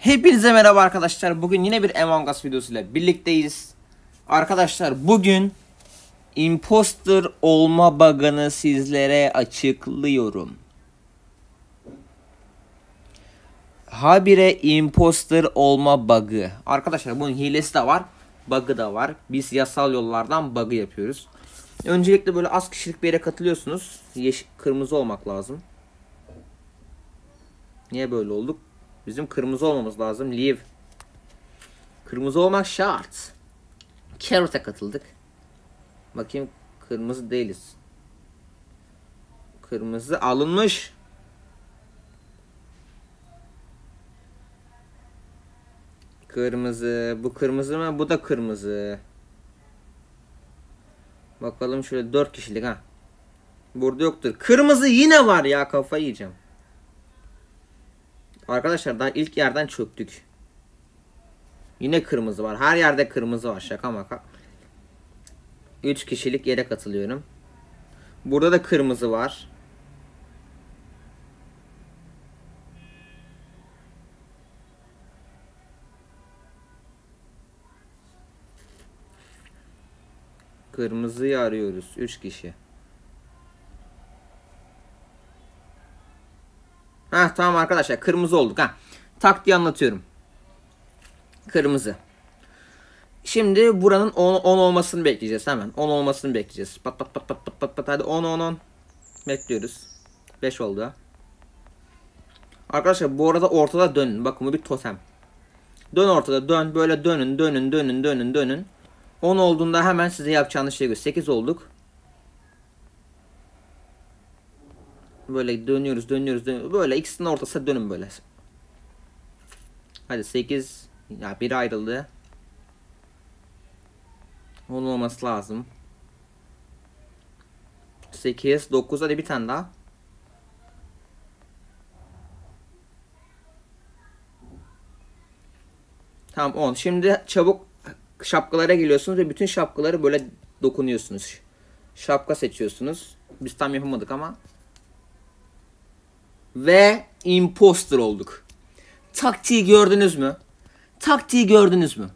Hepinize merhaba arkadaşlar. Bugün yine bir Among Us videosuyla birlikteyiz. Arkadaşlar bugün imposter olma bug'ını sizlere açıklıyorum. Habire imposter olma bug'ı. Arkadaşlar bunun hilesi de var, bug'ı da var. Biz yasal yollardan bug'ı yapıyoruz. Öncelikle böyle az kişilik bir yere katılıyorsunuz. Kırmızı olmak lazım. Niye böyle olduk? Bizim kırmızı olmamız lazım. Leave. Kırmızı olmak şart. Carrot'a katıldık. Bakayım, kırmızı değiliz. Kırmızı alınmış. Kırmızı. Bu kırmızı mı? Bu da kırmızı. Bakalım şöyle 4 kişilik ha. Burada yoktur. Kırmızı yine var ya, kafayı yiyeceğim. Arkadaşlar daha ilk yerden çöktük. Yine kırmızı var. Her yerde kırmızı var. Şaka maka. 3 kişilik yere katılıyorum. Burada da kırmızı var. Kırmızıyı arıyoruz. 3 kişi. Heh, tamam arkadaşlar, kırmızı olduk. Heh. Taktiği anlatıyorum. Kırmızı. Şimdi buranın 10 olmasını bekleyeceğiz hemen. 10 olmasını bekleyeceğiz. Pat pat pat pat pat pat pat. Hadi 10. Bekliyoruz. 5 oldu. Arkadaşlar bu arada ortada dönün. Bakın bu bir totem. Dön ortada, dön. Böyle dönün dönün dönün dönün dönün. 10 olduğunda hemen size yapacağınız şey göster. 8 olduk. Böyle dönüyoruz, dönüyoruz, dönüyoruz. Böyle ikisinin ortasına dönün böyle. Hadi 8. Ya biri ayrıldı. 10 olması lazım. 8, 9. Hadi bir tane daha. Tamam 10. Şimdi çabuk şapkalara geliyorsunuz ve bütün şapkaları böyle dokunuyorsunuz. Şapka seçiyorsunuz. Biz tam yapamadık ama. Ve imposter olduk. Taktiği gördünüz mü? Taktiği gördünüz mü?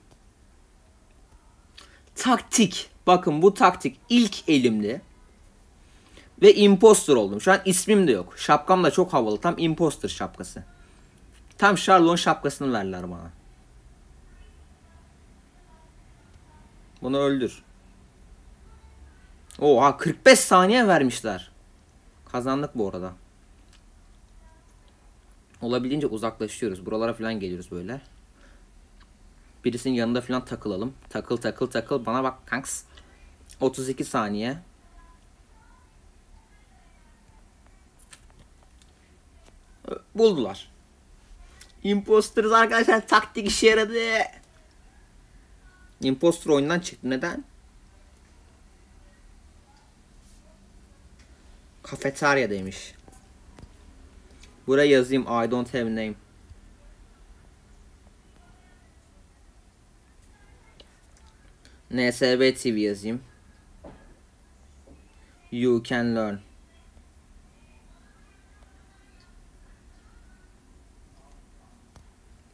Taktik. Bakın bu taktik ilk elimde. Ve imposter oldum. Şu an ismim de yok. Şapkam da çok havalı. Tam imposter şapkası. Tam Charlotte'un şapkasını verdiler bana. Bunu öldür. Oha, 45 saniye vermişler. Kazandık bu arada. Olabildiğince uzaklaşıyoruz. Buralara falan geliyoruz böyle. Birisinin yanında falan takılalım. Takıl takıl takıl. Bana bak kanks. 32 saniye. Buldular. Imposter'ız arkadaşlar. Taktik işe yaradı. Imposter oyundan çıktı. Neden? Kafeteryadaymış. Buraya yazayım. I don't have name. NSB TV yazayım. You can learn.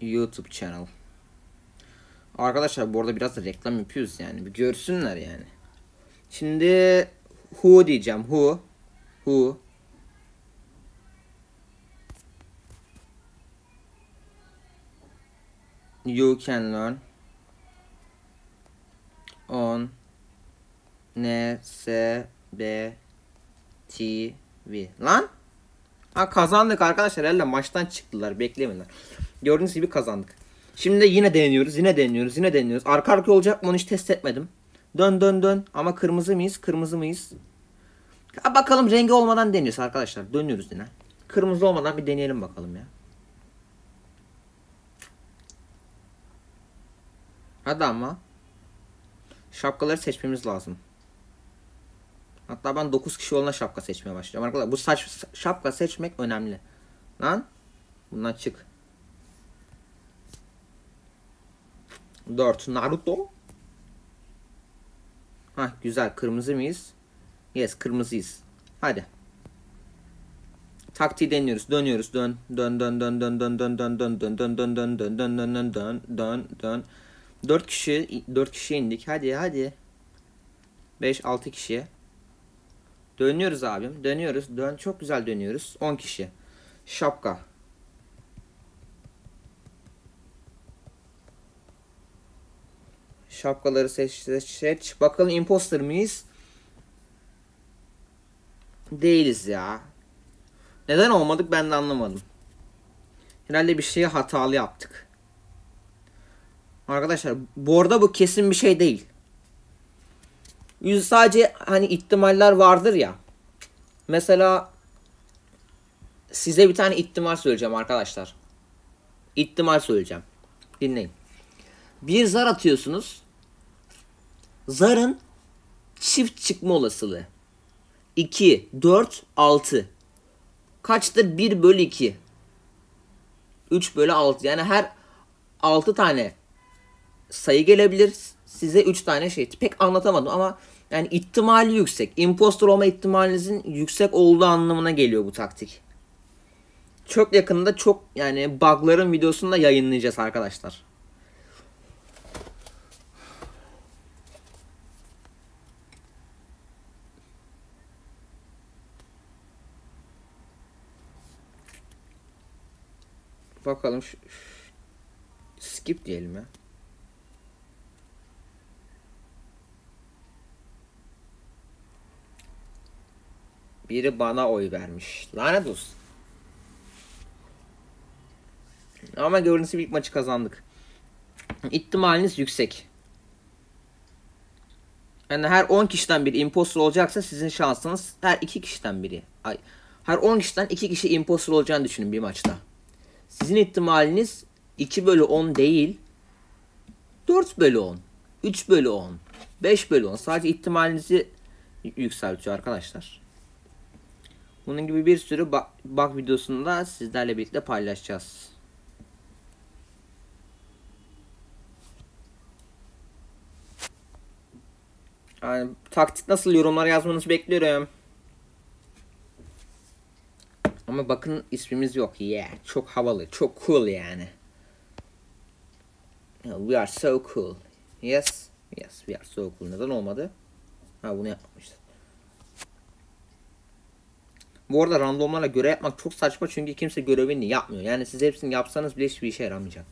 YouTube channel. Arkadaşlar bu arada biraz da reklam yapıyoruz yani. Bir görsünler yani. Şimdi who diyeceğim. Who. Who. You can learn on NSB TV. Lan! Ha, kazandık arkadaşlar. Herhalde maçtan çıktılar. Beklemiyorlar. Gördüğünüz gibi kazandık. Şimdi yine deniyoruz. Yine deniyoruz. Yine deniyoruz. Arka arka olacak mı? Onu hiç test etmedim. Dön dön dön. Ama kırmızı mıyız? Kırmızı mıyız? Ha, bakalım rengi olmadan deniyoruz arkadaşlar. Dönüyoruz yine. Kırmızı olmadan bir deneyelim bakalım ya. Hadi ama. Şapkaları seçmemiz lazım. Hatta ben 9 kişi olana şapka seçmeye başlayacağım. Arkadaşlar bu şapka seçmek önemli. Lan. Bundan çık. 4. Naruto. Hah, güzel. Kırmızı mıyız? Yes, kırmızıyız. Hadi. Taktiği deniyoruz. Dönüyoruz. Dön dön dön dön dön dön dön dön dön dön dön dön dön dön dön dön dön dön dön. 4 kişiye indik. Hadi hadi. 5-6 kişiye. Dönüyoruz abim. Dönüyoruz. Dön, çok güzel dönüyoruz. 10 kişi. Şapka. Şapkaları seç. Bakalım imposter miyiz? Değiliz ya. Neden olmadık ben de anlamadım. Herhalde bir şeyi hatalı yaptık. Arkadaşlar bu arada bu kesin bir şey değil. Sadece hani ihtimaller vardır ya. Mesela size bir tane ihtimal söyleyeceğim arkadaşlar. İhtimal söyleyeceğim. Dinleyin. Bir zar atıyorsunuz. Zarın çift çıkma olasılığı 2, 4, 6. Kaçtır? 1/2. 3/6. Yani her 6 tane sayı gelebilir. Size 3 tane şey. Pek anlatamadım ama yani ihtimali yüksek. Impostor olma ihtimalinizin yüksek olduğu anlamına geliyor bu taktik. Çok yakında çok yani bugların videosunu da yayınlayacağız arkadaşlar. Bakalım şu, skip diyelim ya. Biri bana oy vermiş. Lanet olsun. Ama görünüşü ilk maçı kazandık. İhtimaliniz yüksek. Yani her 10 kişiden biri impostor olacaksa sizin şansınız her 2 kişiden biri. Ay, her 10 kişiden 2 kişi impostor olacağını düşünün bir maçta. Sizin ihtimaliniz 2/10 değil, 4/10, 3/10, 5/10. Sadece ihtimalinizi yükseltiyor arkadaşlar. Bunun gibi bir sürü bug videosunu da sizlerle birlikte paylaşacağız. Yani taktik nasıl, yorumlara yazmanızı bekliyorum. Ama bakın ismimiz yok. Yeah. Çok havalı. Çok cool yani. We are so cool. Yes. Yes. We are so cool. Neden olmadı? Ha, bunu yapmamıştım. Bu arada randomlarla görev yapmak çok saçma çünkü kimse görevini yapmıyor. Yani siz hepsini yapsanız bile hiçbir işe yaramayacak.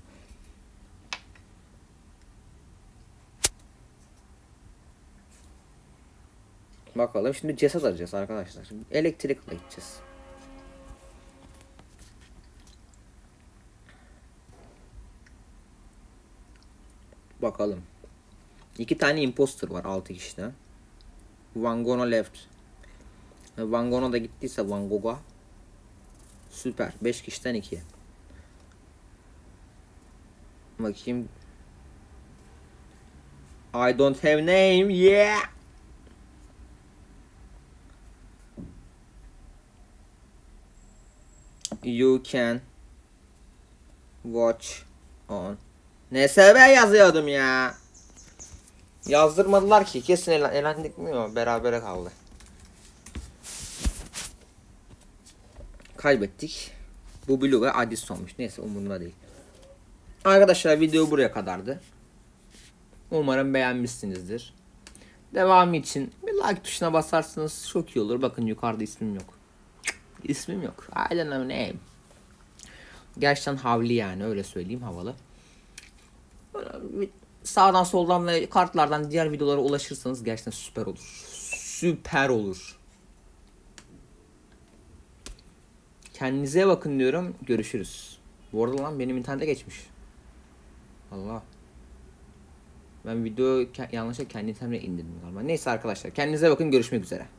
Bakalım şimdi ceset arayacağız arkadaşlar. Şimdi elektrikle gideceğiz. Bakalım. 2 tane imposter var 6 kişide. Van Gogh'a left. Van Gogh'a da gittiyse Van Gogh'a. Süper. 5 kişiden 2. Bakayım. I don't have name. Yeah. You can watch on. NSB yazıyordum ya. Yazdırmadılar ki. Kesin elendik mi o? Berabere kaldı. Kaybettik. Bu Blue ve Adis olmuş. Neyse umurumda değil. Arkadaşlar video buraya kadardı. Umarım beğenmişsinizdir. Devamı için bir like tuşuna basarsınız. Çok iyi olur. Bakın yukarıda ismim yok. İsmim yok. I don't know name. Gerçekten havli yani. Öyle söyleyeyim, havalı. Sağdan soldan ve kartlardan diğer videolara ulaşırsanız gerçekten süper olur. Süper olur. Kendinize bakın diyorum. Görüşürüz. Bu arada lan benim internete geçmiş. Allah. Ben video yanlışlıkla kendi internetimle indirdim galiba. Neyse arkadaşlar, kendinize bakın, görüşmek üzere.